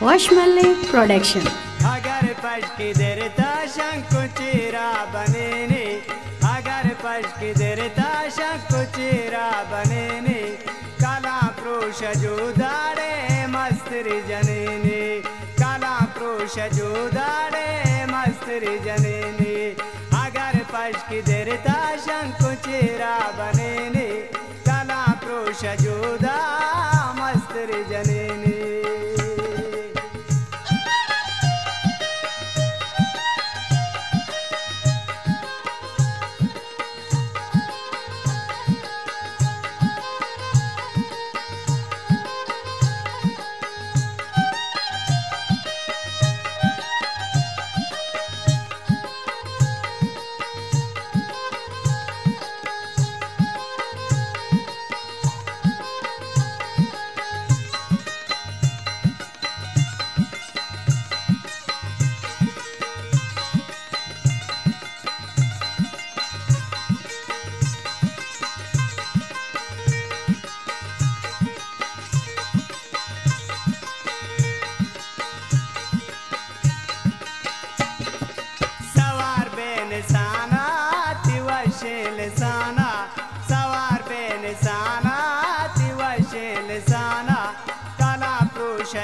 Washmallay Production. Agar pashke derta shanko chera banane, agar pashke derta shanko chera banane, kala prosh jo daade mastri janene, kala prosh jo daade mastri janene, agar pashke derta shanko chera banane, kala prosh jo daade mastri janene.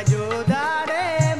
Joda,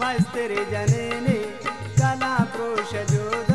mastri janene, kala prosh joda.